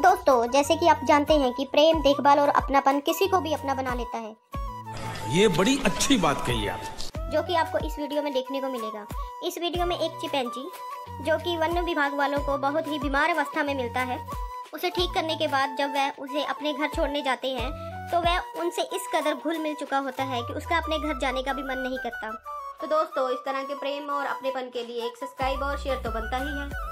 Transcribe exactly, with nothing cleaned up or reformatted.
दोस्तों, जैसे कि आप जानते हैं कि प्रेम, देखभाल और अपनापन किसी को भी अपना बना लेता है। ये बड़ी अच्छी बात कही आप, जो कि आपको इस वीडियो में देखने को मिलेगा। इस वीडियो में एक चिंपैंजी, जो कि वन विभाग वालों को बहुत ही बीमार अवस्था में मिलता है, उसे ठीक करने के बाद जब वह उसे अपने घर छोड़ने जाते हैं तो वह उनसे इस कदर घुल मिल चुका होता है कि उसका अपने घर जाने का भी मन नहीं करता। तो दोस्तों, इस तरह के प्रेम और अपनेपन के लिए एक सब्सक्राइब और शेयर तो बनता ही है।